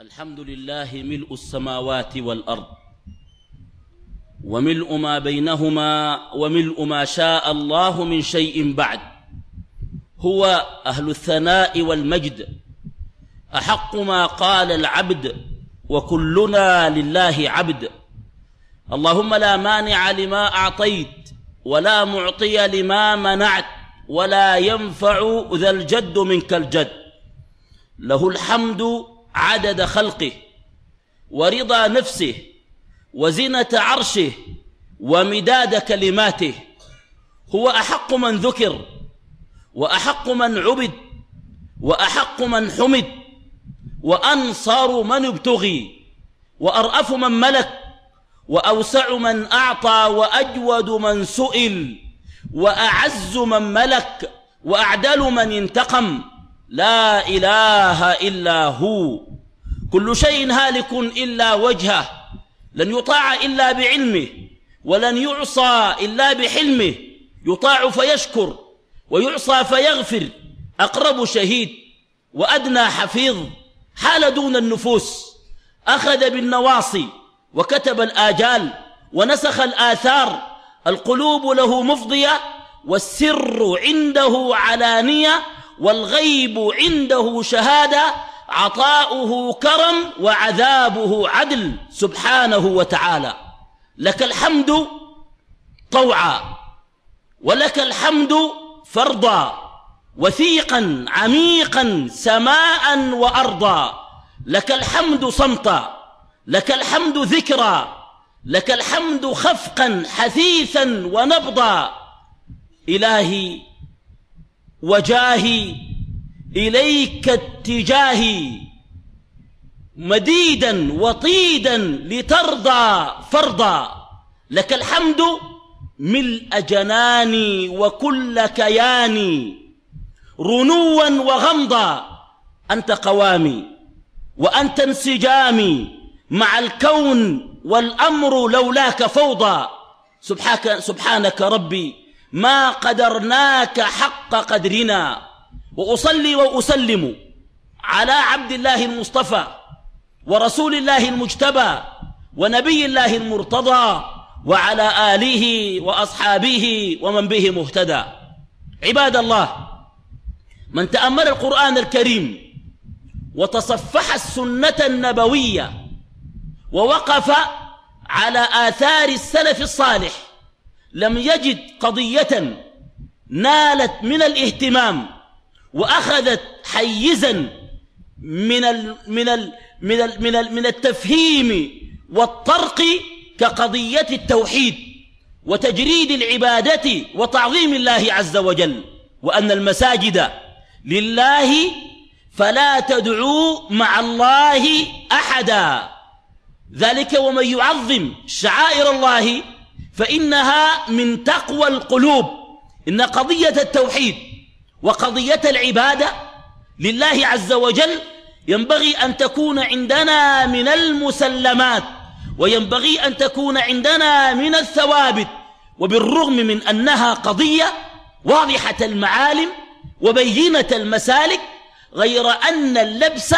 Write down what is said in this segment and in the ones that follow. الحمد لله ملء السماوات والأرض وملء ما بينهما وملء ما شاء الله من شيء بعد، هو أهل الثناء والمجد، أحق ما قال العبد وكلنا لله عبد. اللهم لا مانع لما أعطيت ولا معطي لما منعت ولا ينفع ذا الجد منك الجد، له الحمد عدد خلقه ورضا نفسه وزنة عرشه ومداد كلماته، هو أحق من ذكر وأحق من عبد وأحق من حمد وأنصر من ابتغي وأرأف من ملك وأوسع من أعطى وأجود من سئل وأعز من ملك وأعدل من انتقم، لا إله إلا هو. كل شيء هالك إلا وجهه، لن يطاع إلا بعلمه ولن يعصى إلا بحلمه، يطاع فيشكر ويعصى فيغفر، أقرب شهيد وأدنى حفيظ، حال دون النفوس، أخذ بالنواصي وكتب الآجال ونسخ الآثار، القلوب له مفضية والسر عنده علانية والغيب عنده شهادة، عطاؤه كرم وعذابه عدل سبحانه وتعالى. لك الحمد طوعا ولك الحمد فرضا وثيقا عميقا سماء وأرضا، لك الحمد صمتا لك الحمد ذكرا لك الحمد خفقا حثيثا ونبضا. إلهي وجاهي إليك اتجاهي، مديدا وطيدا لترضى فرضا، لك الحمد ملء جناني وكل كياني، رنوا وغمضا أنت قوامي وأنت انسجامي، مع الكون والأمر لولاك فوضى. سبحانك ربي ما قدرناك حق قدرنا، وأصلي وأسلم على عبد الله المصطفى ورسول الله المجتبى ونبي الله المرتضى وعلى آله وأصحابه ومن به مهتدى. عباد الله، من تأمل القرآن الكريم وتصفح السنة النبوية ووقف على آثار السلف الصالح لم يجد قضية نالت من الاهتمام وأخذت حيزا من التفهيم والطرق كقضية التوحيد وتجريد العبادة وتعظيم الله عز وجل، وأن المساجد لله فلا تدعوا مع الله أحدا، ذلك ومن يعظم شعائر الله فإنها من تقوى القلوب. إن قضية التوحيد وقضية العبادة لله عز وجل ينبغي أن تكون عندنا من المسلمات، وينبغي أن تكون عندنا من الثوابت، وبالرغم من أنها قضية واضحة المعالم وبينة المسالك، غير أن اللبس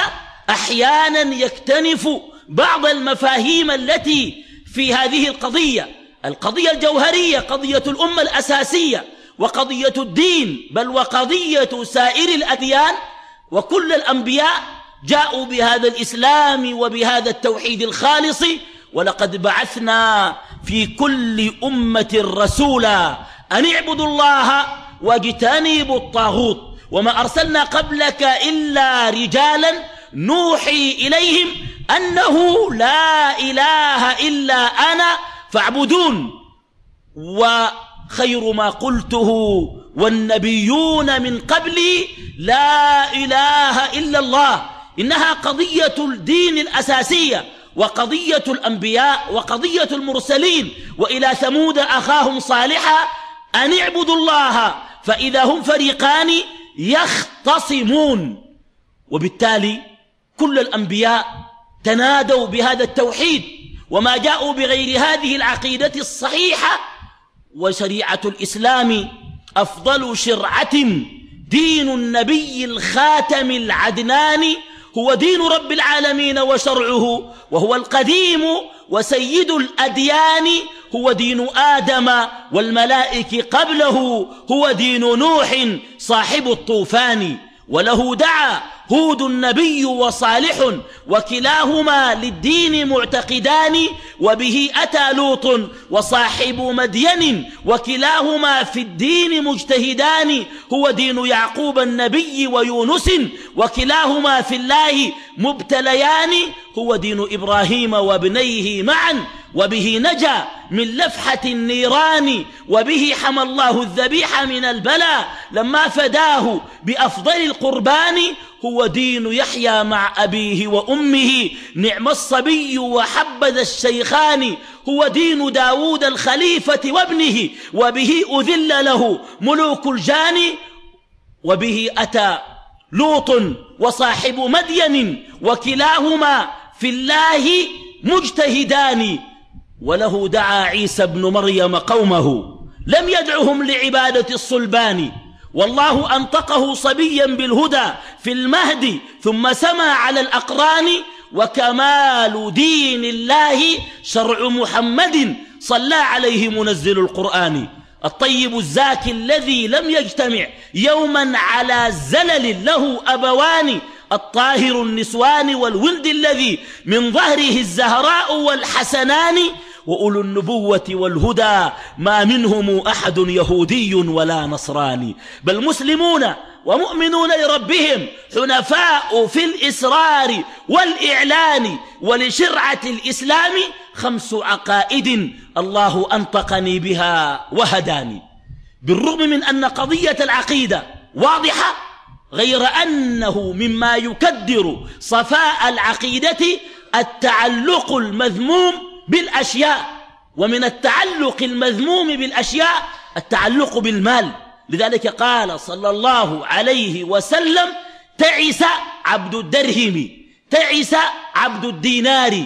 أحيانا يكتنف بعض المفاهيم التي في هذه القضية، القضية الجوهرية، قضية الأمة الأساسية وقضية الدين، بل وقضية سائر الأديان، وكل الأنبياء جاءوا بهذا الإسلام وبهذا التوحيد الخالص، ولقد بعثنا في كل أمة رسولا أن اعبدوا الله واجتنبوا الطاغوت وما أرسلنا قبلك إلا رجالا نوحي إليهم أنه لا إله إلا أنا فاعبدون، خير ما قلته والنبيون من قبلي لا إله إلا الله. إنها قضية الدين الأساسية وقضية الأنبياء وقضية المرسلين. وإلى ثمود أخاهم صالحا أن اعبدوا الله فإذا هم فريقان يختصمون. وبالتالي كل الأنبياء تنادوا بهذا التوحيد وما جاءوا بغير هذه العقيدة الصحيحة، وشريعة الإسلام أفضل شرعة، دين النبي الخاتم العدناني هو دين رب العالمين وشرعه، وهو القديم وسيد الأديان، هو دين آدم والملائكة قبله، هو دين نوح صاحب الطوفان، وله دعا هود النبي وصالح، وكلاهما للدين معتقدان، وبه أتى لوط وصاحب مدين، وكلاهما في الدين مجتهدان، هو دين يعقوب النبي ويونس، وكلاهما في الله مبتليان، هو دين إبراهيم وابنيه معا، وبه نجا من لفحة النيران، وبه حمى الله الذبيح من البلاء لما فداه بأفضل القربان، هو دين يحيى مع أبيه وأمه نعم الصبي وحبذا الشيخان، هو دين داود الخليفة وابنه، وبه أذل له ملوك الجان، وبه أتى لوط وصاحب مدين، وكلاهما في الله مجتهدان، وله دعا عيسى بن مريم قومه لم يدعهم لعبادة الصلبان، والله أنطقه صبيا بالهدى في المهد ثم سما على الأقران، وكمال دين الله شرع محمد صلى عليه منزل القرآن، الطيب الزاكي الذي لم يجتمع يوما على زلل له أبوان، الطاهر النسوان والولد الذي من ظهره الزهراء والحسنان، وأولو النبوة والهدى ما منهم أحد يهودي ولا نصراني، بل مسلمون ومؤمنون لربهم حنفاء في الإسرار والإعلان، ولشرعة الإسلام 5 عقائد الله أنطقني بها وهداني. بالرغم من أن قضية العقيدة واضحة، غير أنه مما يكدر صفاء العقيدة التعلق المذموم بالأشياء، ومن التعلق المذموم بالأشياء التعلق بالمال، لذلك قال صلى الله عليه وسلم: تعس عبد الدرهم، تعس عبد الدينار،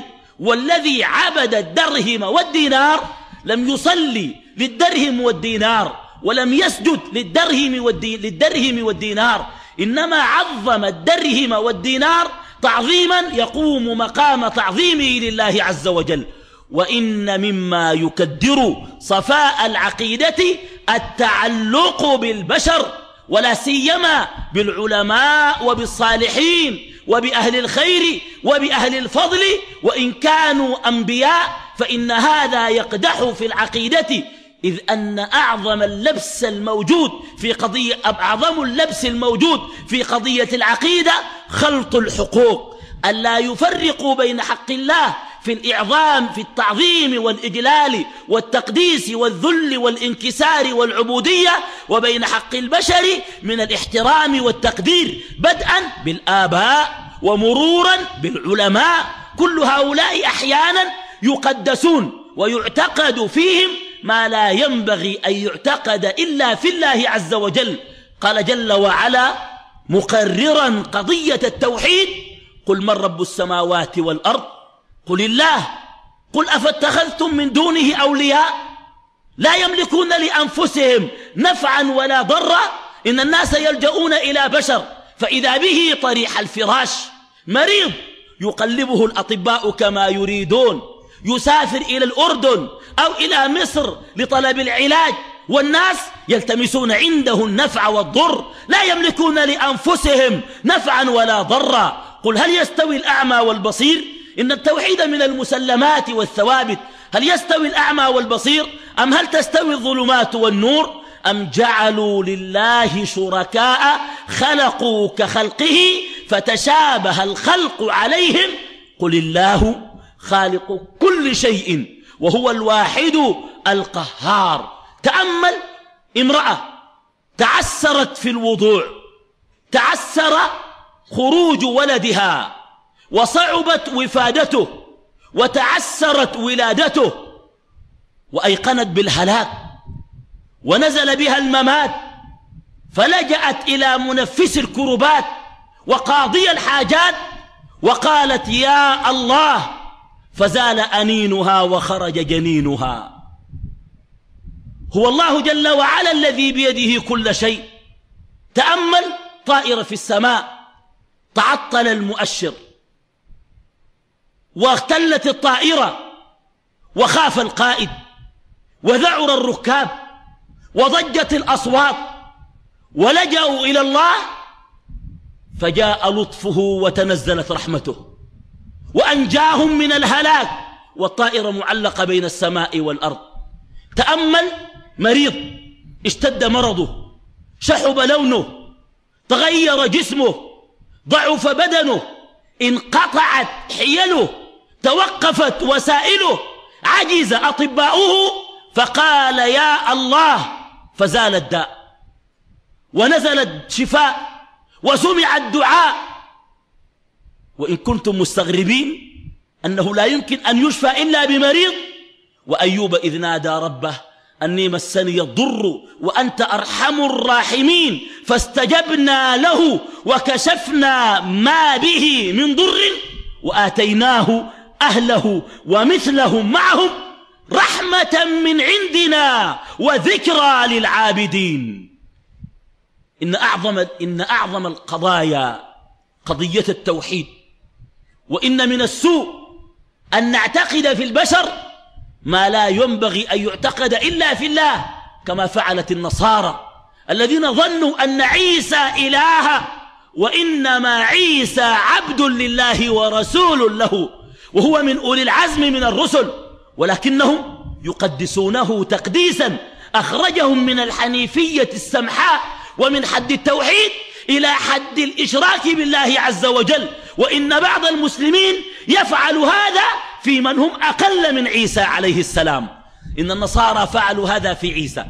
والذي عبد الدرهم والدينار لم يصلي للدرهم والدينار، ولم يسجد للدرهم والدينار، إنما عظم الدرهم والدينار تعظيما يقوم مقام تعظيمه لله عز وجل. وإن مما يكدر صفاء العقيدة التعلق بالبشر، ولا سيما بالعلماء وبالصالحين وبأهل الخير وبأهل الفضل، وإن كانوا أنبياء فإن هذا يقدح في العقيدة، إذ أن أعظم اللبس الموجود في قضية العقيدة خلط الحقوق، ألا يفرقوا بين حق الله في الإعظام في التعظيم والإجلال والتقديس والذل والإنكسار والعبودية، وبين حق البشر من الاحترام والتقدير، بدءا بالآباء ومرورا بالعلماء، كل هؤلاء أحيانا يقدسون ويعتقد فيهم ما لا ينبغي أن يعتقد إلا في الله عز وجل. قال جل وعلا مقررا قضية التوحيد: قل من رب السماوات والأرض، قل الله، قل أفاتخذتم من دونه أولياء لا يملكون لأنفسهم نفعا ولا ضرا، إن الناس يلجؤون إلى بشر فإذا به طريح الفراش، مريض يقلبه الأطباء كما يريدون، يسافر إلى الأردن أو إلى مصر لطلب العلاج، والناس يلتمسون عنده النفع والضر، لا يملكون لأنفسهم نفعا ولا ضرا. قل هل يستوي الأعمى والبصير؟ إن التوحيد من المسلمات والثوابت. هل يستوي الأعمى والبصير؟ أم هل تستوي الظلمات والنور؟ أم جعلوا لله شركاء خلقوا كخلقه فتشابه الخلق عليهم؟ قل الله خالق كل شيء وهو الواحد القهار. تأمل امرأة تعسرت في الوضوع، تعسر خروج ولدها وصعبت وفادته وتعسرت ولادته، وأيقنت بالهلاك ونزل بها الممات، فلجأت إلى منفس الكربات وقاضي الحاجات، وقالت: يا الله، فزال أنينها وخرج جنينها. هو الله جل وعلا الذي بيده كل شيء. تأمل طائرة في السماء تعطل المؤشر واختلت الطائرة وخاف القائد وذعر الركاب وضجت الأصوات ولجأوا إلى الله فجاء لطفه وتنزلت رحمته وأنجاهم من الهلاك والطائرة معلقة بين السماء والأرض. تأمل مريض اشتد مرضه، شحب لونه، تغير جسمه، ضعف بدنه، انقطعت حيله، توقفت وسائله، عجز أطباؤه، فقال يا الله فزال الداء ونزل الشفاء وسمع الدعاء. وإن كنتم مستغربين أنه لا يمكن أن يشفى إلا بمريض، وأيوب إذ نادى ربه أني مسني الضر وأنت أرحم الراحمين فاستجبنا له وكشفنا ما به من ضر وآتيناه أهله ومثلهم معهم رحمة من عندنا وذكرى للعابدين. إن أعظم القضايا قضية التوحيد، وإن من السوء أن نعتقد في البشر ما لا ينبغي أن يعتقد إلا في الله، كما فعلت النصارى الذين ظنوا أن عيسى إله وإنما عيسى عبد لله ورسول له وهو من أولي العزم من الرسل، ولكنهم يقدسونه تقديسا أخرجهم من الحنيفية السمحاء ومن حد التوحيد إلى حد الإشراك بالله عز وجل. وإن بعض المسلمين يفعل هذا في من هم أقل من عيسى عليه السلام. إن النصارى فعلوا هذا في عيسى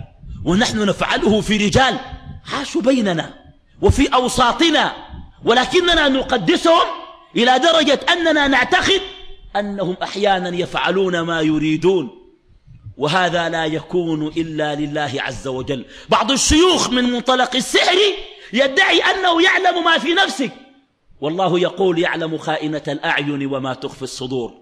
ونحن نفعله في رجال عاشوا بيننا وفي أوساطنا، ولكننا نقدسهم إلى درجة أننا نعتقد أنهم أحيانا يفعلون ما يريدون، وهذا لا يكون إلا لله عز وجل. بعض الشيوخ من منطلق السحر يدعي أنه يعلم ما في نفسك، والله يقول يعلم خائنة الأعين وما تخفي الصدور.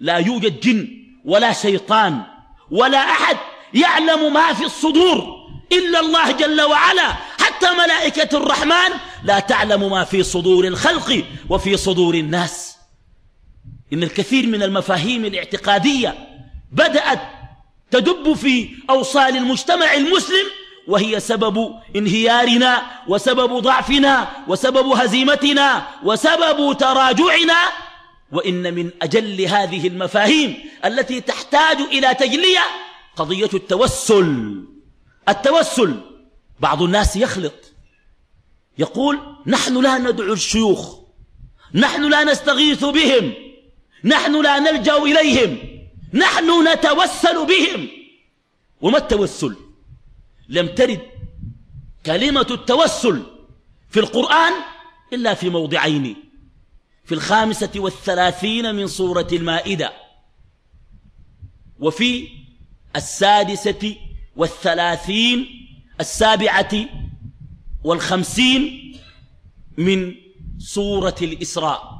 لا يوجد جن ولا شيطان ولا أحد يعلم ما في الصدور إلا الله جل وعلا، حتى ملائكة الرحمن لا تعلم ما في صدور الخلق وفي صدور الناس. إن الكثير من المفاهيم الاعتقادية بدأت تدب في أوصال المجتمع المسلم، وهي سبب انهيارنا وسبب ضعفنا وسبب هزيمتنا وسبب تراجعنا. وإن من أجل هذه المفاهيم التي تحتاج إلى تجلية قضية التوسل. بعض الناس يخلط، يقول نحن لا ندعو الشيوخ، نحن لا نستغيث بهم، نحن لا نلجأ إليهم، نحن نتوسل بهم. وما التوسل؟ لم ترد كلمة التوسل في القرآن إلا في موضعين، في 35 من سورة المائدة وفي 36 57 من سورة الإسراء.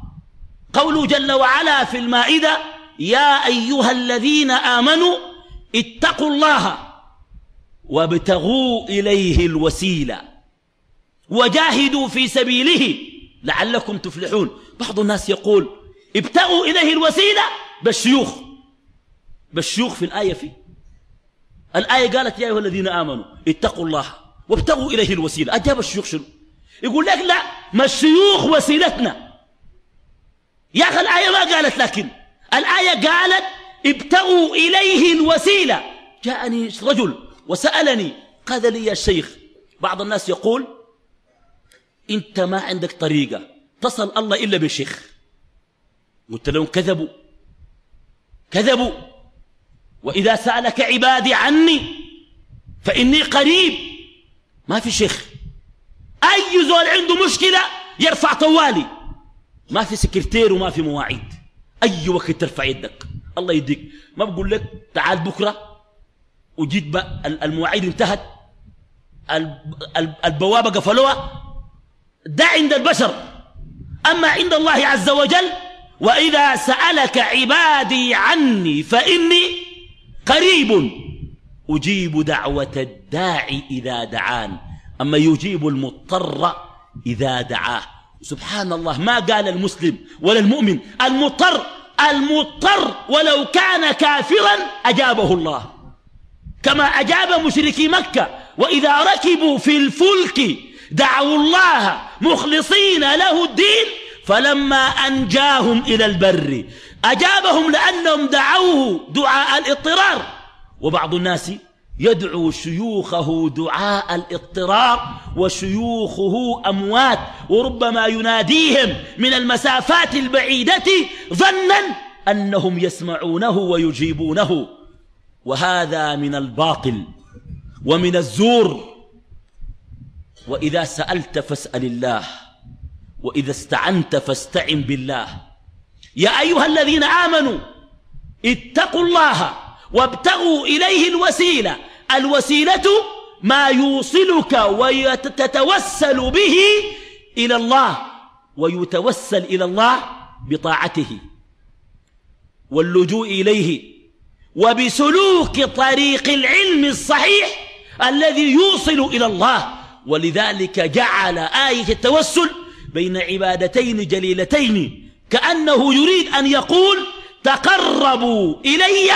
قوله جل وعلا في المائدة يا أيها الذين آمنوا اتقوا الله وابتغوا إليه الوسيلة وجاهدوا في سبيله لعلكم تفلحون. بعض الناس يقول ابتغوا إليه الوسيلة بالشيوخ في الآية، الآية قالت يا أيها الذين آمنوا اتقوا الله وابتغوا إليه الوسيلة، أجاب الشيوخ شنو؟ يقول لك لا، ما الشيوخ وسيلتنا يا أخي. الآية ما قالت، لكن الآية قالت ابتغوا إليه الوسيلة. جاءني رجل وسألني قال لي يا شيخ، بعض الناس يقول أنت ما عندك طريقة تصل الله إلا بشيخ. قلت لهم كذبوا، وإذا سألك عبادي عني فإني قريب. ما في شيخ، أي زول عنده مشكلة يرفع طوالي، ما في سكرتير وما في مواعيد، أي وقت ترفع يدك الله يديك. ما بقول لك تعال بكرة وجيت بقى المواعيد انتهت، البوابة قفلوها، ده عند البشر. أما عند الله عز وجل وإذا سألك عبادي عني فإني قريب أجيب دعوة الداعي إذا دعان أما يجيب المضطر إذا دعاه سبحان الله، ما قال المسلم ولا المؤمن، المضطر، المضطر ولو كان كافرا أجابه الله كما أجاب مشركي مكة، وإذا ركبوا في الفلك دعوا الله مخلصين له الدين فلما أنجاهم إلى البر أجابهم لأنهم دعوه دعاء الاضطرار. وبعض الناس يدعو شيوخه دعاء الاضطرار وشيوخه أموات، وربما يناديهم من المسافات البعيدة ظنا أنهم يسمعونه ويجيبونه، وهذا من الباطل ومن الزور. وإذا سألت فاسأل الله، وإذا استعنت فاستعن بالله. يا أيها الذين آمنوا اتقوا الله وابتغوا إليه الوسيلة. الوسيلة ما يوصلك ويتتوسل به إلى الله ويتوسل إلى الله بطاعته واللجوء إليه، وبسلوك طريق العلم الصحيح الذي يوصل إلى الله. ولذلك جعل آية التوسل بين عبادتين جليلتين كأنه يريد أن يقول تقربوا إلي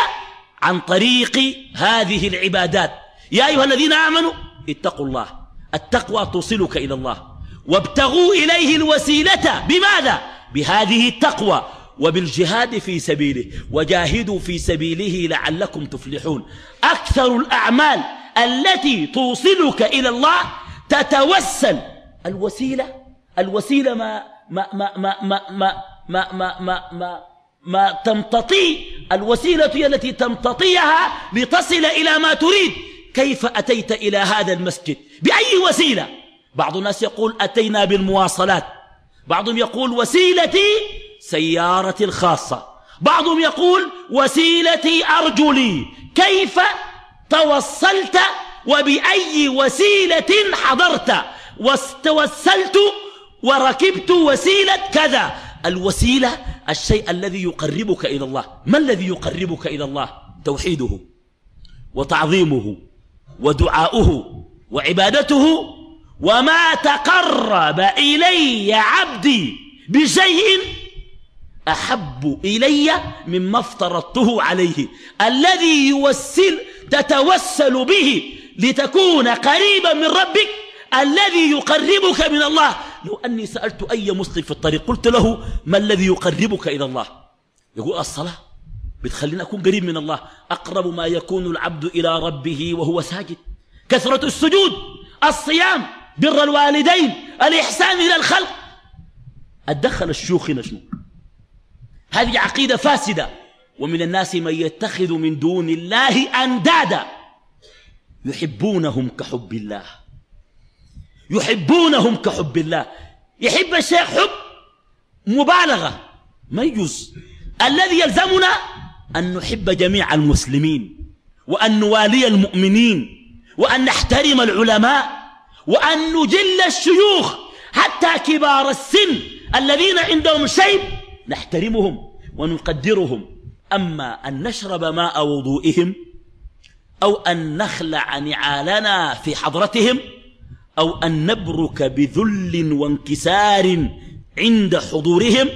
عن طريق هذه العبادات. يا أيها الذين آمنوا اتقوا الله، التقوى توصلك إلى الله، وابتغوا إليه الوسيلة بماذا؟ بهذه التقوى وبالجهاد في سبيله، وجاهدوا في سبيله لعلكم تفلحون. أكثر الأعمال التي توصلك إلى الله تتوسل. الوسيلة، الوسيلة ما تمتطي، الوسيلة هي التي تمتطيها لتصل إلى ما تريد. كيف أتيت إلى هذا المسجد؟ بأي وسيلة؟ بعض الناس يقول أتينا بالمواصلات، بعضهم يقول وسيلتي سيارتي الخاصة، بعضهم يقول وسيلتي أرجلي. كيف توصلت وبأي وسيلة حضرت وتوسلت وركبت وسيلة كذا؟ الوسيلة الشيء الذي يقربك إلى الله. ما الذي يقربك إلى الله؟ توحيده وتعظيمه ودعاؤه وعبادته. وما تقرب إلي عبدي بشيء أحب إلي مما افترضته عليه. الذي يوسل تتوسل به لتكون قريبا من ربك، الذي يقربك من الله. لو أني سألت أي مسلم في الطريق قلت له ما الذي يقربك إلى الله، يقول الصلاة بتخليني أكون قريب من الله. أقرب ما يكون العبد إلى ربه وهو ساجد، كثرة السجود، الصيام، بر الوالدين، الإحسان إلى الخلق. أتدخل الشيوخ هنا شنو؟ هذه عقيدة فاسدة. ومن الناس من يتخذ من دون الله أندادا يحبونهم كحب الله، يحبونهم كحب الله. يحب الشيخ حب مبالغة، ما يجوز. الذي يلزمنا أن نحب جميع المسلمين، وأن نوالي المؤمنين، وأن نحترم العلماء، وأن نجل الشيوخ حتى كبار السن الذين عندهم شيب نحترمهم ونقدرهم. أما أن نشرب ماء وضوئهم، أو أن نخلع نعالنا في حضرتهم، أو أن نبرك بذل وانكسار عند حضورهم،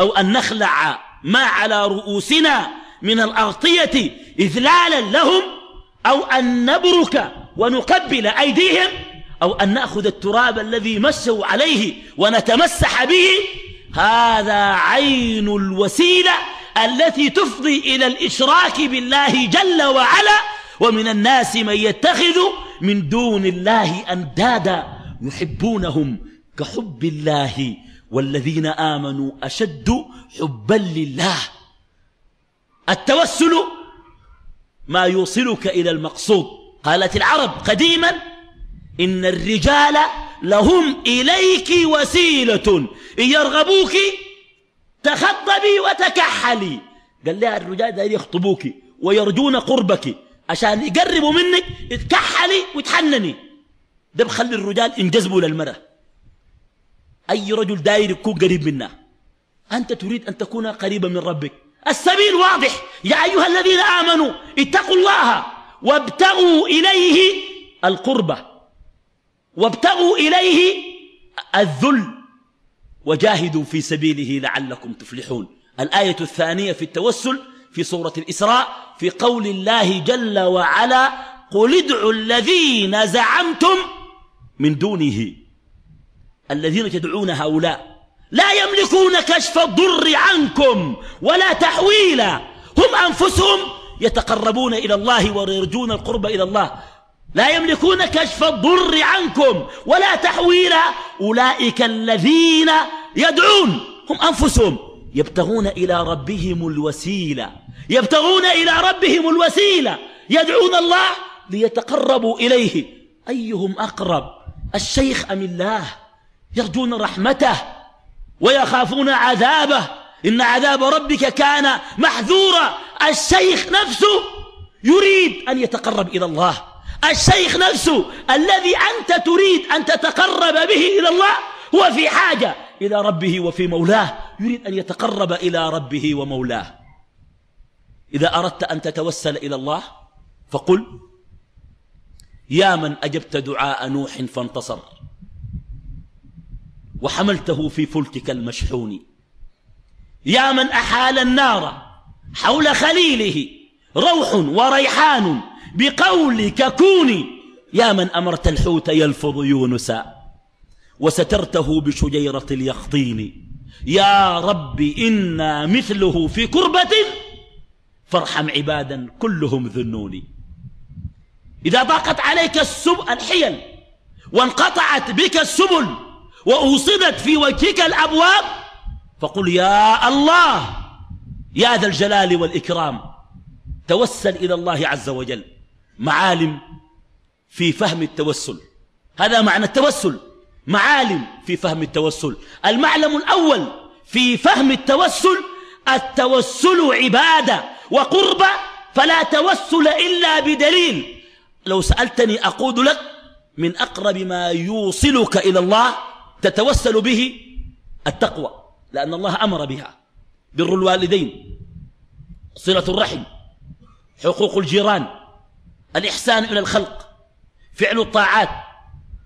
أو أن نخلع ما على رؤوسنا من الأغطية إذلالا لهم، أو أن نبرك ونقبل أيديهم، أو أن نأخذ التراب الذي مسوا عليه ونتمسح به، هذا عين الوسيلة التي تفضي إلى الإشراك بالله جل وعلا. ومن الناس من يتخذ من دون الله أندادا يحبونهم كحب الله، والذين آمنوا أشد حبا لله. التوسل ما يوصلك إلى المقصود. قالت العرب قديما إن الرجال لهم إليك وسيلة، إن يرغبوك تخطبي وتكحلي. قال لها الرجال دايرين يخطبوك ويرجون قربك عشان يقربوا منك، اتكحلي وتحنني. ده بخلي الرجال ينجذبوا للمرأة. اي رجل داير يكون قريب منها، انت تريد ان تكون قريبا من ربك. السبيل واضح. يا ايها الذين امنوا اتقوا الله وابتغوا اليه القربة، وابتغوا اليه الذل، وجاهدوا في سبيله لعلكم تفلحون. الآية الثانية في التوسل في سورة الإسراء في قول الله جل وعلا قل ادعوا الذين زعمتم من دونه الذين تدعون هؤلاء لا يملكون كشف الضر عنكم ولا تحويلا هم أنفسهم يتقربون إلى الله ويرجون القرب إلى الله لا يملكون كشف الضر عنكم ولا تحويلا أولئك الذين يدعون هم أنفسهم يبتغون إلى ربهم الوسيلة يبتغون إلى ربهم الوسيلة يدعون الله ليتقربوا إليه أيهم أقرب الشيخ أم الله يرجون رحمته ويخافون عذابه إن عذاب ربك كان محذورا. الشيخ نفسه يريد أن يتقرب إلى الله الشيخ نفسه الذي أنت تريد أن تتقرب به إلى الله هو في حاجة إلى ربه وفي مولاه يريد أن يتقرب إلى ربه ومولاه. إذا أردت أن تتوسل إلى الله فقل يا من أجبت دعاء نوح فانتصر وحملته في فلكك المشحون يا من أحال النار حول خليله روح وريحان بقولك كوني يا من أمرت الحوت يلفظ يونسا وسترته بشجيرة اليقطين يا رب إنا مثله في كربة فارحم عبادا كلهم ذنوني. إذا ضاقت عليك الحيل وانقطعت بك السبل وأوصدت في وجهك الأبواب فقل يا الله يا ذا الجلال والإكرام. توسل إلى الله عز وجل. معالم في فهم التوسل، هذا معنى التوسل، معالم في فهم التوسل. المعلم الأول في فهم التوسل التوسل عبادة وقربة، فلا توسل إلا بدليل. لو سألتني أقول لك من أقرب ما يوصلك إلى الله تتوسل به التقوى، لأن الله أمر بها، بر الوالدين، صلة الرحم، حقوق الجيران، الإحسان إلى الخلق، فعل الطاعات،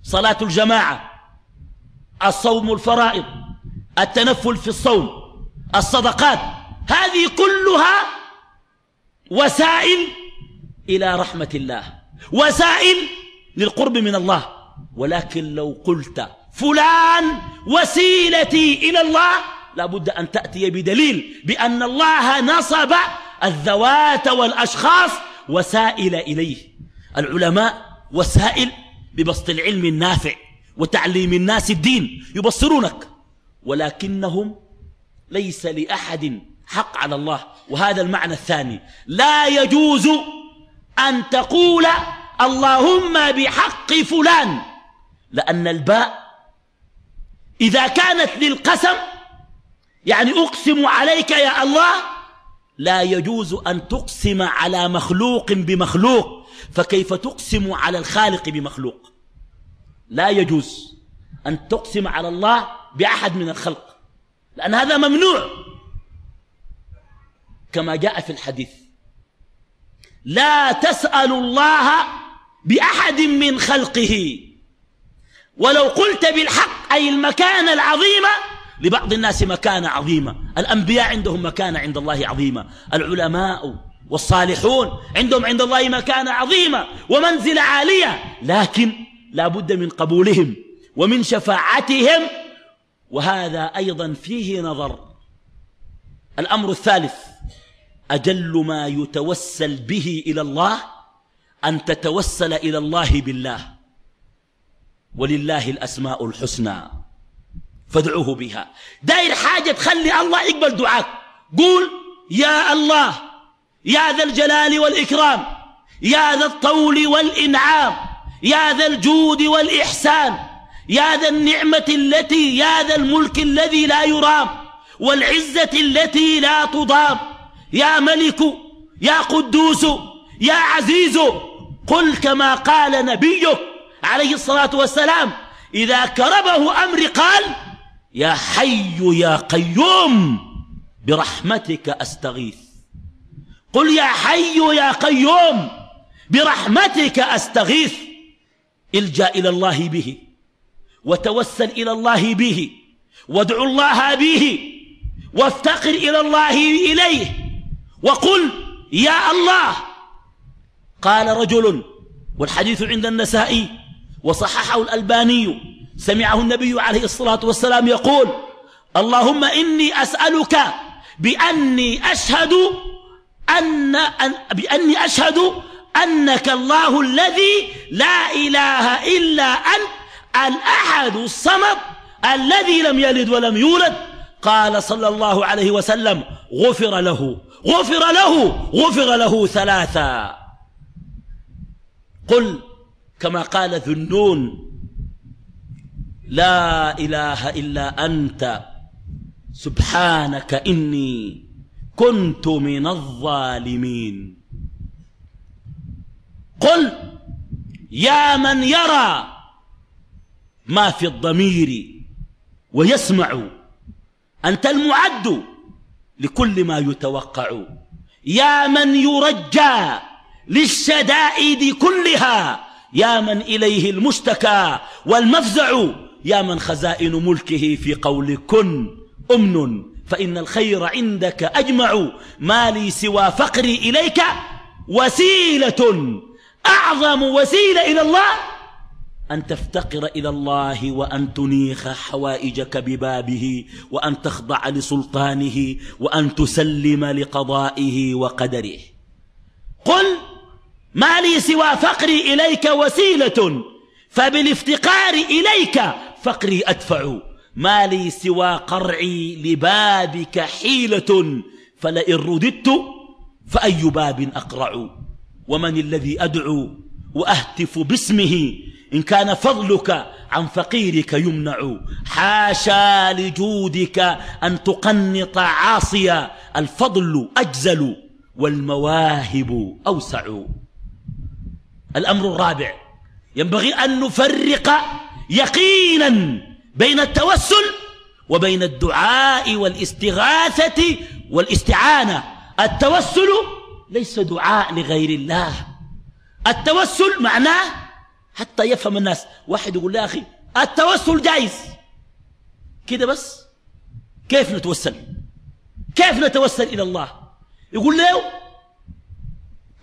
صلاة الجماعة، الصوم الفرائض، التنفل في الصوم، الصدقات، هذه كلها وسائل إلى رحمة الله، وسائل للقرب من الله. ولكن لو قلت فلان وسيلتي إلى الله، لابد أن تأتي بدليل بأن الله نصب الذوات والأشخاص وسائل إليه. العلماء وسائل ببسط العلم النافع وتعليم الناس الدين، يبصرونك، ولكنهم ليس لأحد حق على الله. وهذا المعنى الثاني، لا يجوز أن تقول اللهم بحق فلان، لأن الباء إذا كانت للقسم يعني أقسم عليك يا الله، لا يجوز أن تقسم على مخلوق بمخلوق، فكيف تقسم على الخالق بمخلوق؟ لا يجوز أن تقسم على الله بأحد من الخلق، لأن هذا ممنوع، كما جاء في الحديث لا تسأل الله بأحد من خلقه. ولو قلت بالحق أي المكانة العظيمة، لبعض الناس مكانة عظيمة، الأنبياء عندهم مكانة عند الله عظيمة، العلماء والصالحون عندهم عند الله مكانة عظيمة ومنزلة عالية، لكن لا بد من قبولهم ومن شفاعتهم، وهذا أيضا فيه نظر. الأمر الثالث، أجل ما يتوسل به إلى الله أن تتوسل إلى الله بالله، ولله الأسماء الحسنى فادعوه بها. داير حاجة تخلي الله يقبل دعاك، قول يا الله يا ذا الجلال والإكرام، يا ذا الطول والإنعام، يا ذا الجود والإحسان، يا ذا النعمة التي، يا ذا الملك الذي لا يرام والعزة التي لا تضام، يا ملك يا قدوس يا عزيز. قل كما قال نبيك عليه الصلاة والسلام إذا كربه أمر قال يا حي يا قيوم برحمتك أستغيث. قل يا حي يا قيوم برحمتك أستغيث. الجأ إلى الله به وتوسل إلى الله به وادعوا الله به وافتقر إلى الله إليه وقل يا الله. قال رجل، والحديث عند النسائي وصححه الألباني، سمعه النبي عليه الصلاة والسلام يقول: اللهم إني أسألك بأني أشهد أنك الله الذي لا إله إلا أنت الأحد الصمد الذي لم يلد ولم يولد. قال صلى الله عليه وسلم: غفر له ثلاثا. قل كما قال ذو النون: لا إله إلا أنت سبحانك إني كنت من الظالمين. قل يا من يرى ما في الضمير ويسمع، أنت المعد لكل ما يتوقع، يا من يرجى للشدائد كلها، يا من إليه المشتكى والمفزع، يا من خزائن ملكه في قول كن أمن، فإن الخير عندك أجمع، ما لي سوى فقري إليك وسيلة. أعظم وسيلة إلى الله أن تفتقر إلى الله وأن تنيخ حوائجك ببابه، وأن تخضع لسلطانه، وأن تسلم لقضائه وقدره. قل ما لي سوى فقري إليك وسيلة، فبالافتقار إليك فقري أدفع، ما لي سوى قرعي لبابك حيلة، فلئن رددت فأي باب أقرع. ومن الذي أدعو وأهتف باسمه، إن كان فضلك عن فقيرك يمنع، حاشا لجودك أن تقنط عاصيا، الفضل أجزل والمواهب أوسع. الأمر الرابع، ينبغي أن نفرق يقينا بين التوسل وبين الدعاء والاستغاثة والاستعانة. التوسل ليس دعاء لغير الله، التوسل معناه، حتى يفهم الناس، واحد يقول يا أخي التوسل جائز كده بس، كيف نتوسل؟ كيف نتوسل إلى الله؟ يقول له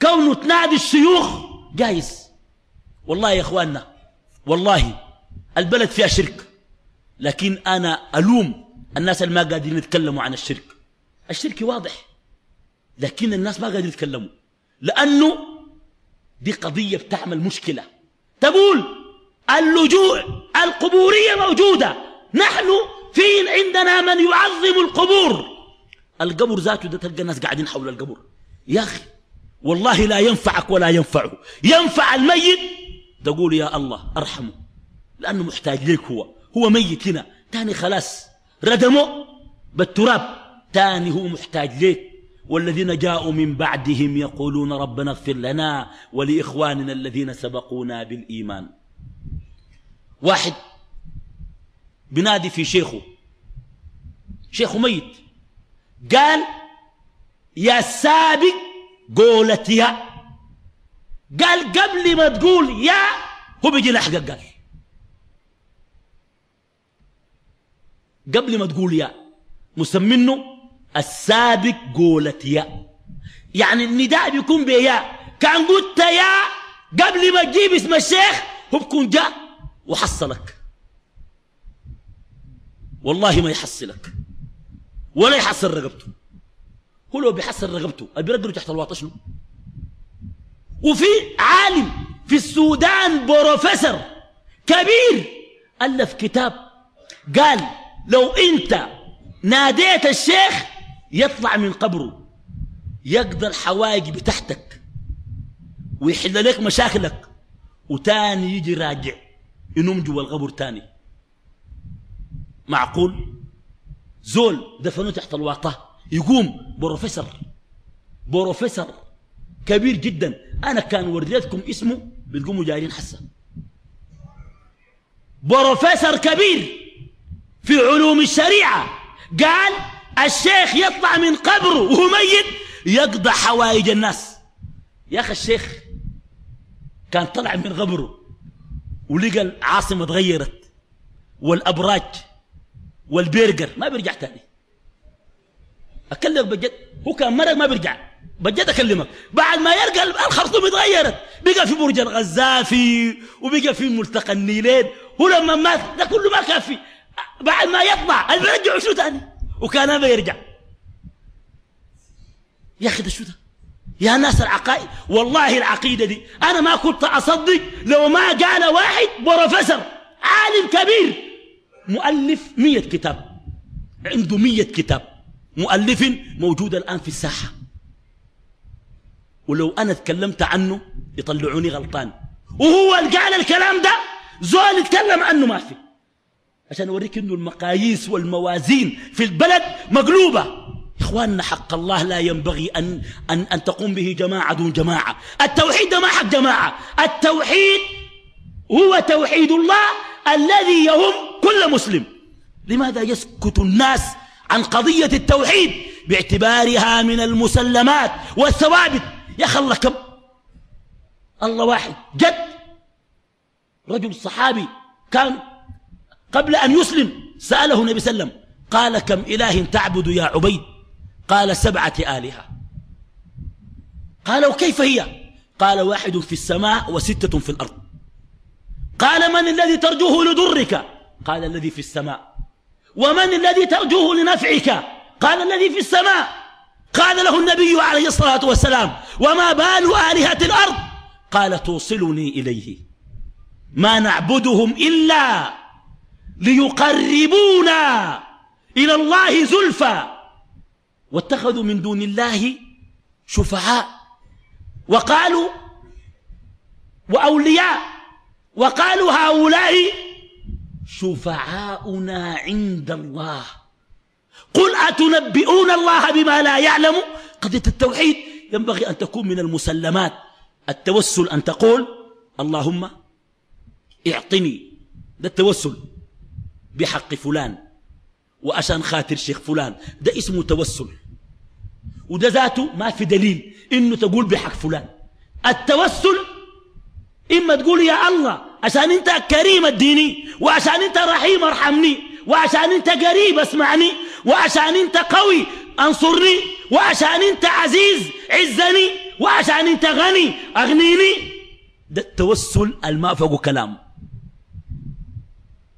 كونه تنادي الشيوخ جائز. والله يا إخواننا، والله البلد فيها شرك، لكن أنا ألوم الناس اللي ما قادرين يتكلموا عن الشرك. الشرك واضح، لكن الناس ما قادرين يتكلموا، لأنه دي قضية بتعمل مشكلة. تقول اللجوء القبورية موجودة، نحن فين عندنا من يعظم القبور؟ القبر ذاته ده تلقى الناس قاعدين حول القبر. يا أخي والله لا ينفعك ولا ينفعه. ينفع الميت تقول يا الله أرحمه، لأنه محتاج لك، هو ميت هنا، تاني خلاص ردمه بالتراب، تاني هو محتاج لك. والذين جاءوا من بعدهم يقولون ربنا اغفر لنا ولإخواننا الذين سبقونا بالإيمان. واحد بنادي في شيخه، شيخه ميت، قال يا سابق قولت يا، قال قبل ما تقول يا هو بيجي لحقك، قال قبل ما تقول يا مسمينه السابق قولت يا، يعني النداء بيكون بيا. كان قلت يا قبل ما تجيب اسم الشيخ هو بكون جاء وحصلك. والله ما يحصلك ولا يحصل رقبته، هو لو بيحصل رقبته بيرقله تحت الواطه شنو؟ وفي عالم في السودان بروفيسور كبير ألف كتاب قال لو أنت ناديت الشيخ يطلع من قبره، يقدر حواجب بتحتك ويحل لك مشاكلك، وتاني يجي راجع ينوم جوا القبر تاني. معقول زول دفنوه تحت الواطه يقوم؟ بروفيسور كبير جدا، انا كان وريتكم اسمه بتقوموا جايين حسه. بروفيسور كبير في علوم الشريعه قال الشيخ يطلع من قبره وهو ميت يقضى حوائج الناس. يا أخي الشيخ كان طلع من قبره ولقى العاصمة تغيرت والأبراج والبرجر ما بيرجع تاني. اكلمك بجد، هو كان مرق ما بيرجع بجد، اكلمك بعد ما يرجع الخرطوم اتغيرت، بقى في برج الغزافي وبقى في ملتقى النيلين. هو لما مات ده كله ما كافي، بعد ما يطلع اللي بيرجعوا شو تاني، وكان ما يرجع. يا اخي ده شو ده يا ناس العقائد؟ والله العقيده دي انا ما كنت اصدق لو ما جانا واحد بروفيسور عالم كبير مؤلف 100 كتاب، عنده 100 كتاب مؤلفين موجوده الان في الساحه، ولو انا اتكلمت عنه يطلعوني غلطان، وهو اللي قال الكلام ده زول يتكلم عنه ما في، عشان اوريك انه المقاييس والموازين في البلد مقلوبه. إخواننا حق الله لا ينبغي أن تقوم به جماعة دون جماعة. التوحيد ما حق جماعة، التوحيد هو توحيد الله الذي يهم كل مسلم. لماذا يسكت الناس عن قضية التوحيد باعتبارها من المسلمات والثوابت؟ يا أخي الله كم، الله واحد. جد رجل صحابي كان قبل أن يسلم سأله النبي صلى الله عليه وسلم قال كم إله تعبد يا عبيد؟ قال 7 آلهة. قال وكيف هي؟ قال 1 في السماء و6 في الأرض. قال من الذي ترجوه لضرك؟ قال الذي في السماء. ومن الذي ترجوه لنفعك؟ قال الذي في السماء. قال له النبي عليه الصلاة والسلام وما بال آلهة الأرض؟ قال توصلني إليه، ما نعبدهم إلا ليقربونا إلى الله زلفى. واتخذوا من دون الله شفعاء وقالوا وأولياء، وقالوا هؤلاء شفعاؤنا عند الله، قل أتنبئون الله بما لا يعلم. قضية التوحيد ينبغي أن تكون من المسلمات. التوسل أن تقول اللهم اعطني، ده التوسل بحق فلان وعشان خاطر شيخ فلان، ده اسمه توسل، وده ذاته ما في دليل انه تقول بحق فلان. التوسل اما تقول يا الله عشان انت كريم اديني، وعشان انت رحيم ارحمني، وعشان انت قريب اسمعني، وعشان انت قوي انصرني، وعشان انت عزيز عزني، وعشان انت غني اغنيني. ده التوسل الما فوقه كلام.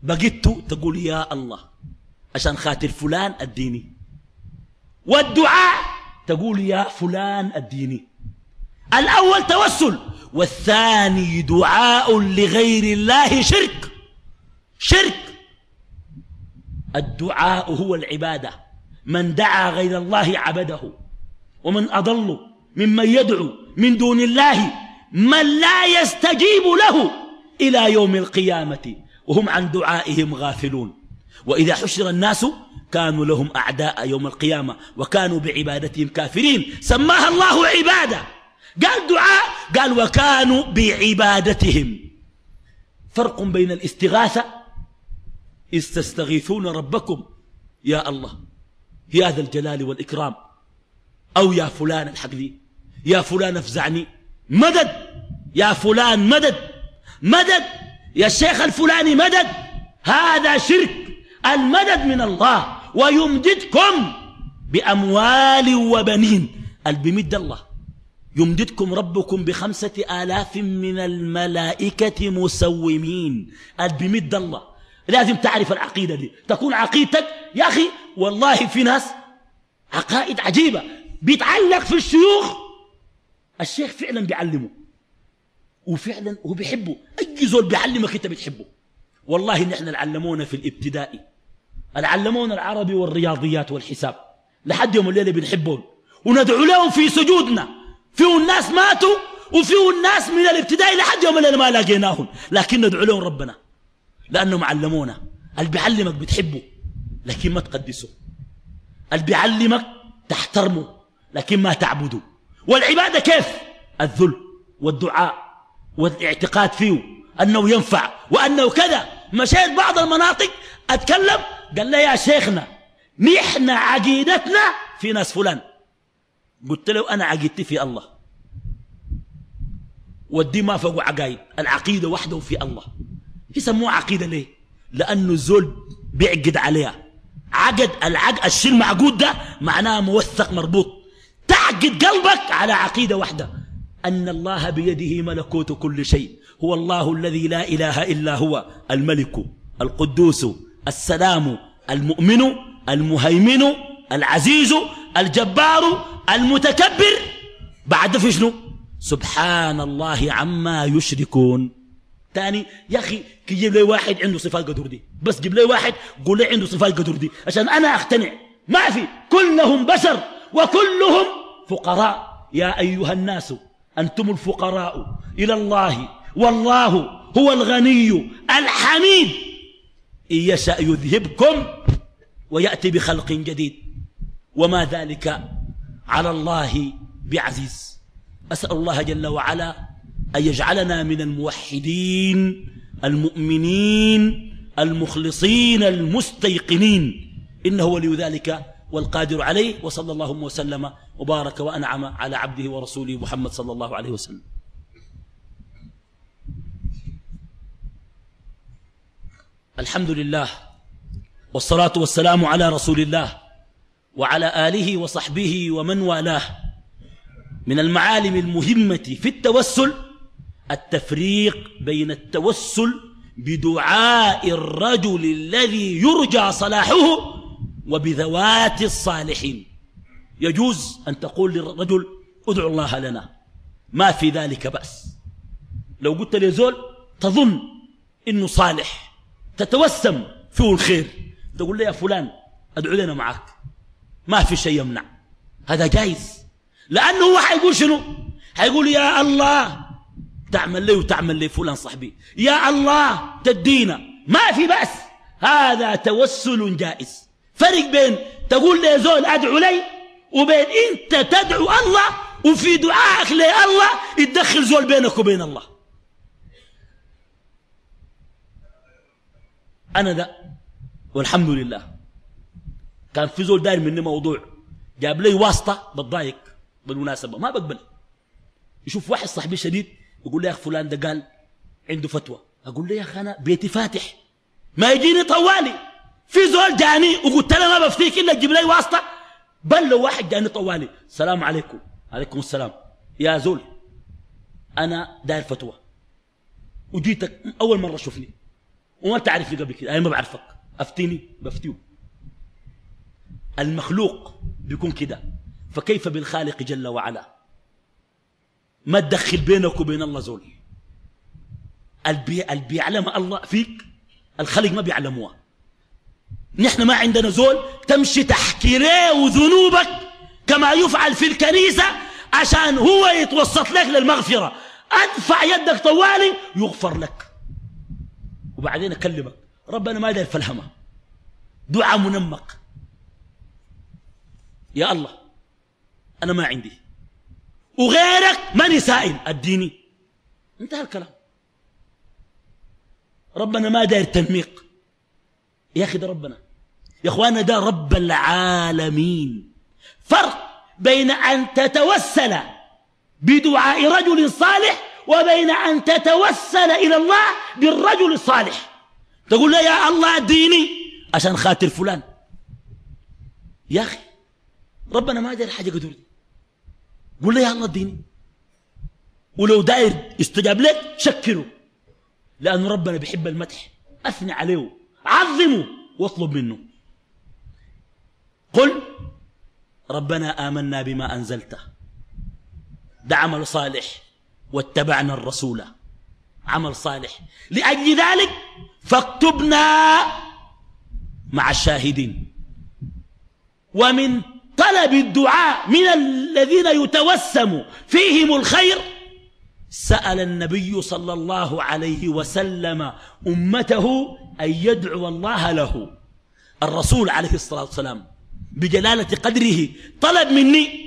بقيته تقول يا الله عشان خاطر فلان اديني، والدعاء تقول يا فلان اديني. الاول توسل، والثاني دعاء لغير الله، شرك. شرك. الدعاء هو العبادة، من دعا غير الله عبده، ومن اضل ممن يدعو من دون الله من لا يستجيب له الى يوم القيامة وهم عن دعائهم غافلون. وإذا حشر الناس كانوا لهم أعداء يوم القيامة وكانوا بعبادتهم كافرين. سماها الله عبادة، قال دعاء، قال وكانوا بعبادتهم. فرق بين الاستغاثة، إذ تستغيثون ربكم يا الله يا ذا الجلال والإكرام، أو يا فلان الحقني، يا فلان افزعني، مدد يا فلان، مدد مدد يا الشيخ الفلاني مدد. هذا شرك. المدد من الله، ويمددكم بأموال وبنين. البمد الله، يمددكم ربكم ب5,000 من الملائكة مسومين. البمد الله. لازم تعرف العقيدة دي، تكون عقيدتك. يا أخي والله في ناس عقائد عجيبة بيتعلق في الشيوخ. الشيخ فعلا بيعلمه وفعلا هو بيحبه، أي زول بيعلمك أنت بتحبه. والله نحن العلمونا في الابتدائي، العلمونا العربي والرياضيات والحساب، لحد يوم الليلة بنحبهم وندعو لهم في سجودنا. فيه الناس ماتوا وفيه الناس من الابتدائي لحد يوم الليلة ما لاقيناهم، لكن ندعو لهم ربنا لأنهم علمونا. اللي بيعلمك بتحبه لكن ما تقدسه، اللي بيعلمك تحترمه لكن ما تعبده. والعبادة كيف؟ الذل والدعاء والاعتقاد فيه أنه ينفع وأنه كذا. مشيت بعض المناطق أتكلم، قال لي يا شيخنا نحن عقيدتنا في ناس فلان. قلت له أنا عقيدتي في الله، ودي ما فوق عقايد، العقيدة وحده في الله. يسموها عقيدة ليه؟ لأنه الزول بيعقد عليها عقد الشيء المعقود ده معناه موثق مربوط. تعقد قلبك على عقيدة واحدة، أن الله بيده ملكوت كل شيء، هو الله الذي لا إله إلا هو الملك القدوس السلام المؤمن المهيمن العزيز الجبار المتكبر. بعد في شنو؟ سبحان الله عما يشركون. تاني يا أخي جيب لي واحد عنده صفات قدر دي، بس جيب لي واحد قول لي عنده صفات قدر دي عشان أنا أقتنع. ما في، كلهم بشر وكلهم فقراء. يا أيها الناس أنتم الفقراء إلى الله والله هو الغني الحميد، إن يشأ يذهبكم ويأتي بخلق جديد وما ذلك على الله بعزيز. أسأل الله جل وعلا أن يجعلنا من الموحدين المؤمنين المخلصين المستيقنين، إنه ولي ذلك والقادر عليه. وصلى الله وسلم وبارك وأنعم على عبده ورسوله محمد صلى الله عليه وسلم. الحمد لله والصلاة والسلام على رسول الله وعلى آله وصحبه ومن والاه. من المعالم المهمة في التوسل التفريق بين التوسل بدعاء الرجل الذي يرجى صلاحه وبذوات الصالحين. يجوز أن تقول للرجل ادعو الله لنا، ما في ذلك بأس. لو قلت لزول تظن إنه صالح تتوسم فيه الخير، تقول لي يا فلان ادعو لنا معك، ما في شيء يمنع، هذا جائز. لأنه هو حيقول شنو؟ حيقول يا الله تعمل لي وتعمل لي فلان صاحبي، يا الله تدينا، ما في بأس، هذا توسل جائز. فرق بين تقول لي زول أدعو لي وبين أنت تدعو الله وفي دعائك لي الله يتدخل زول بينك وبين الله. أنا ده والحمد لله كان في زول داير مني موضوع، جاب لي واسطة بتضايق بالمناسبة، ما بقبل. يشوف واحد صاحبي شديد يقول لي يا أخي فلان ده قال عنده فتوى، أقول له يا أخي أنا بيتي فاتح ما يجيني طوالي. في زول جاني وقلت له ما بفتيك إلا تجيب لي واسطة، بل لو واحد جاني طوالي السلام عليكم، عليكم السلام، يا زول أنا داير فتوى وجيتك أول مرة شوفني وما تعرفني قبل كده، أنا ما بعرفك، أفتيني بفتيه. المخلوق بيكون كده، فكيف بالخالق جل وعلا؟ ما تدخل بينك وبين الله زول. اللي بيعلم الله فيك الخلق ما بيعلموها. نحن ما عندنا زول تمشي تحكي ليه وذنوبك كما يفعل في الكنيسة عشان هو يتوسط لك للمغفرة، ادفع يدك طوالي يغفر لك. وبعدين اكلمك ربنا ما داير فلهمة، دعاء منمق، يا الله انا ما عندي وغيرك ماني سائل اديني، انتهى الكلام. ربنا ما داير تنميق. يا أخي ده ربنا يا أخوانا، ده رب العالمين. فرق بين أن تتوسل بدعاء رجل صالح وبين أن تتوسل إلى الله بالرجل الصالح. تقول له يا الله اديني عشان خاطر فلان، يا أخي ربنا ما داير حاجة قدر دي. قول له يا الله اديني، ولو داير استجاب لك شكره، لأن ربنا بيحب المدح، أثني عليه عظموا واطلب منه. قل ربنا آمنا بما أنزلته، ده عمل صالح، واتبعنا الرسول، عمل صالح، لأجل ذلك فاكتبنا مع الشاهدين. ومن طلب الدعاء من الذين يتوسم فيهم الخير، سأل النبي صلى الله عليه وسلم أمته أن يدعو الله له. الرسول عليه الصلاة والسلام بجلالة قدره طلب مني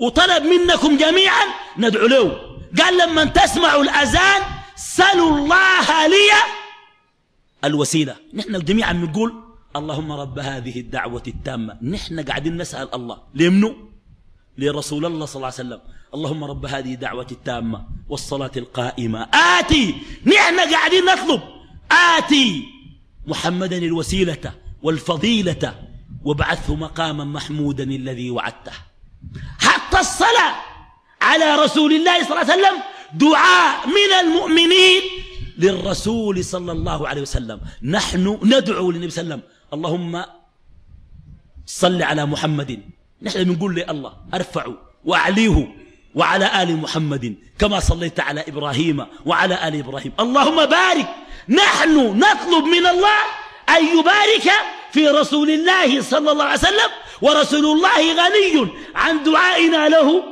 وطلب منكم جميعا ندعو له. قال لما تسمعوا الأذان سلوا الله لي الوسيلة. نحن جميعا بنقول اللهم رب هذه الدعوة التامة، نحن قاعدين نسأل الله لمنه؟ لرسول الله صلى الله عليه وسلم، اللهم رب هذه الدعوة التامة والصلاة القائمة آتي، نحن قاعدين نطلب آتي محمدا الوسيلة والفضيلة وابعثه مقاما محمودا الذي وعدته. حتى الصلاة على رسول الله صلى الله عليه وسلم دعاء من المؤمنين للرسول صلى الله عليه وسلم. نحن ندعو للنبي صلى الله عليه وسلم اللهم صل على محمد، نحن بنقول لي الله أرفعه وأعليه وعلى آل محمد كما صليت على إبراهيم وعلى آل إبراهيم، اللهم بارك. نحن نطلب من الله أن يبارك في رسول الله صلى الله عليه وسلم، ورسول الله غني عن دعائنا له،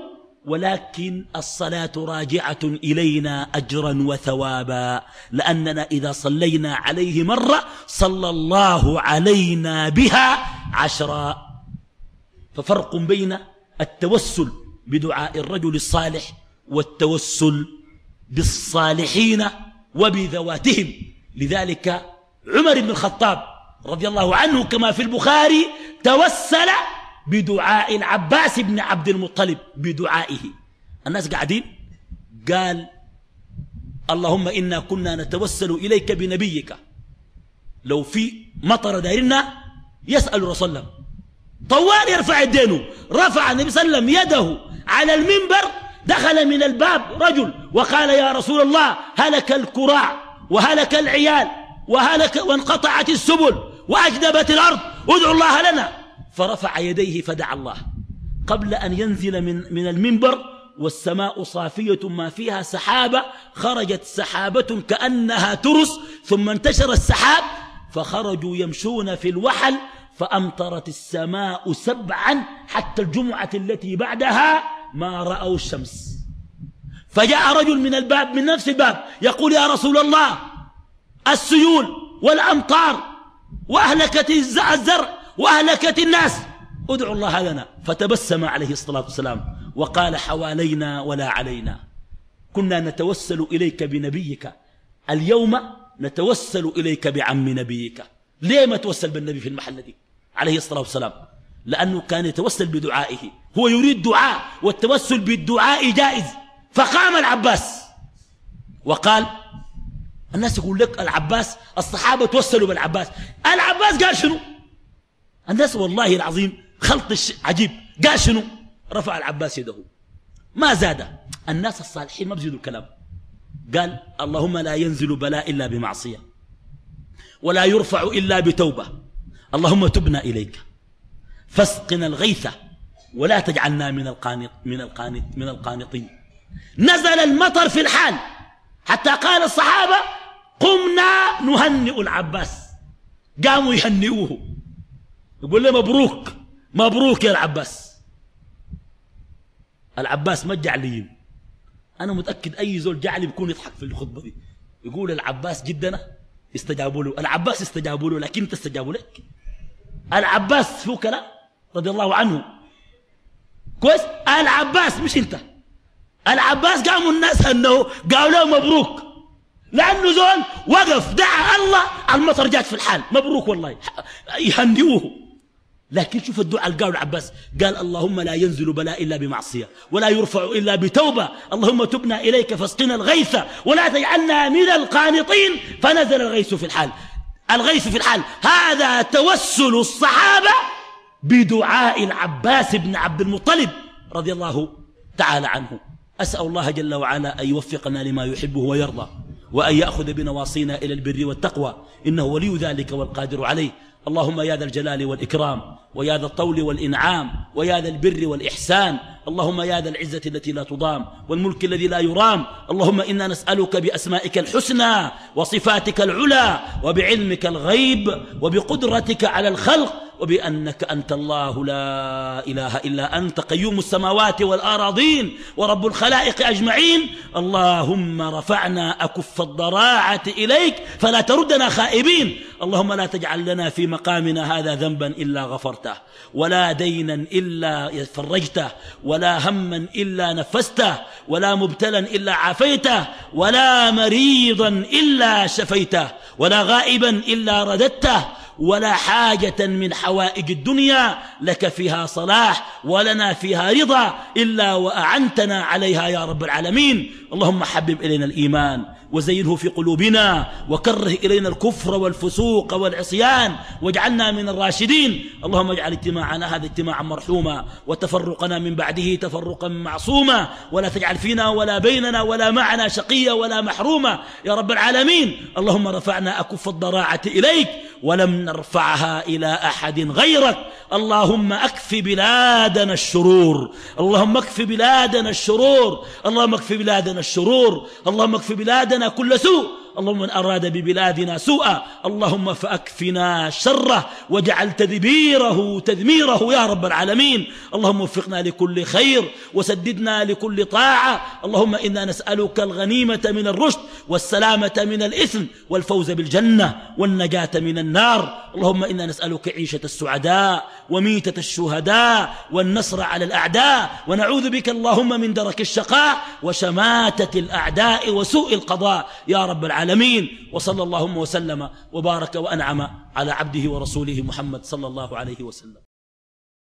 ولكن الصلاة راجعة إلينا أجرا وثوابا، لأننا إذا صلينا عليه مرة صلى الله علينا بها عشرا. ففرق بين التوسل بدعاء الرجل الصالح والتوسل بالصالحين وبذواتهم. لذلك عمر بن الخطاب رضي الله عنه كما في البخاري توسل بدعاء العباس بن عبد المطلب بدعائه. الناس قاعدين، قال اللهم إنا كنا نتوسل إليك بنبيك، لو في مطر دايرنا يسأل رسول الله، طوال يرفع يدينه. رفع النبي صلى الله عليه وسلم يده على المنبر، دخل من الباب رجل وقال يا رسول الله هلك الكراع وهلك العيال وانقطعت السبل وأجدبت الأرض، ادعوا الله لنا. فرفع يديه فدعا الله قبل أن ينزل من المنبر، والسماء صافية ما فيها سحابة، خرجت سحابة كأنها ترس، ثم انتشر السحاب فخرجوا يمشون في الوحل، فأمطرت السماء سبعا حتى الجمعة التي بعدها ما رأوا الشمس. فجاء رجل من الباب من نفس الباب يقول يا رسول الله السيول والأمطار وأهلكت الزرع وأهلكت الناس، ادعوا الله لنا. فتبسم عليه الصلاة والسلام وقال حوالينا ولا علينا، كنا نتوسل إليك بنبيك، اليوم نتوسل إليك بعم نبيك. ليه ما توسل بالنبي في المحل دي عليه الصلاة والسلام؟ لأنه كان يتوسل بدعائه، هو يريد دعاء، والتوسل بالدعاء جائز. فقام العباس وقال، الناس يقول لك العباس، الصحابة توسلوا بالعباس، العباس قال شنو؟ الناس والله العظيم خلط عجيب، قال شنو؟ رفع العباس يده ما زاد. الناس الصالحين ما بزيدوا الكلام، قال اللهم لا ينزل بلاء إلا بمعصية ولا يرفع إلا بتوبة، اللهم تبنا إليك فاسقنا الغيث ولا تجعلنا من القانطين. نزل المطر في الحال حتى قال الصحابة قمنا نهنئ العباس، قاموا يهنئوه، يقول له مبروك مبروك يا العباس. العباس ما جعليين، أنا متأكد أي زول جعلي بيكون يضحك في الخطبة دي، يقول العباس جدنا استجابوا له، العباس استجابوا له، لكن انت استجابوا لك العباس فوق كلام رضي الله عنه كويس. العباس مش انت، العباس قاموا الناس انه قالوا له مبروك، لانه زول وقف دعا الله المطر جات في الحال، مبروك والله يهنئوه. لكن شوف الدعاء اللي قالوا العباس، قال اللهم لا ينزل بلاء الا بمعصيه ولا يرفع الا بتوبه، اللهم تبنا اليك فاسقنا الغيث ولا تجعلنا من القانطين، فنزل الغيث في الحال. الغيث في الحال، هذا توسل الصحابه بدعاء العباس بن عبد المطلب رضي الله تعالى عنه. اسال الله جل وعلا ان يوفقنا لما يحبه ويرضى، وان ياخذ بنواصينا الى البر والتقوى، انه ولي ذلك والقادر عليه. اللهم يا ذا الجلال والإكرام، ويا ذا الطول والإنعام، ويا ذا البر والإحسان، اللهم يا ذا العزة التي لا تضام والملك الذي لا يرام، اللهم إنا نسألك بأسمائك الحسنى وصفاتك العلى وبعلمك الغيب وبقدرتك على الخلق وبأنك أنت الله لا إله إلا أنت قيوم السماوات والأراضين ورب الخلائق أجمعين. اللهم رفعنا أكف الضراعة إليك فلا تردنا خائبين، اللهم لا تجعل لنا في مقامنا هذا ذنبا إلا غفرته، ولا دينا إلا فرجته، ولا همّا إلا نفسته، ولا مبتلا إلا عافيته، ولا مريضا إلا شفيته، ولا غائبا إلا رددته، ولا حاجة من حوائج الدنيا لك فيها صلاح ولنا فيها رضا إلا وأعنتنا عليها يا رب العالمين. اللهم حبب إلينا الإيمان وزينه في قلوبنا، وكره إلينا الكفر والفسوق والعصيان، واجعلنا من الراشدين. اللهم اجعل اجتماعنا هذا اجتماعا مرحوما، وتفرقنا من بعده تفرقا معصوما، ولا تجعل فينا ولا بيننا ولا معنا شقيا ولا محروما يا رب العالمين. اللهم رفعنا أكف الضراعة إليك ولم نرفعها إلى أحد غيرك. اللهم أكف بلادنا الشرور، اللهم أكف بلادنا الشرور، اللهم أكف بلادنا الشرور، اللهم أكف بلادنا كل سوء. اللهم من أراد ببلادنا سوءا اللهم فأكفنا شره، واجعل تدبيره تدميره يا رب العالمين. اللهم وفقنا لكل خير، وسددنا لكل طاعة. اللهم إنا نسألك الغنيمة من الرشد، والسلامة من الإثم، والفوز بالجنة، والنجاة من النار. اللهم إنا نسألك عيشة السعداء، وميتة الشهداء، والنصر على الأعداء، ونعوذ بك اللهم من درك الشقاء، وشماتة الأعداء، وسوء القضاء يا رب العالمين. وصلى اللهم وسلم وبارك وأنعم على عبده ورسوله محمد صلى الله عليه وسلم.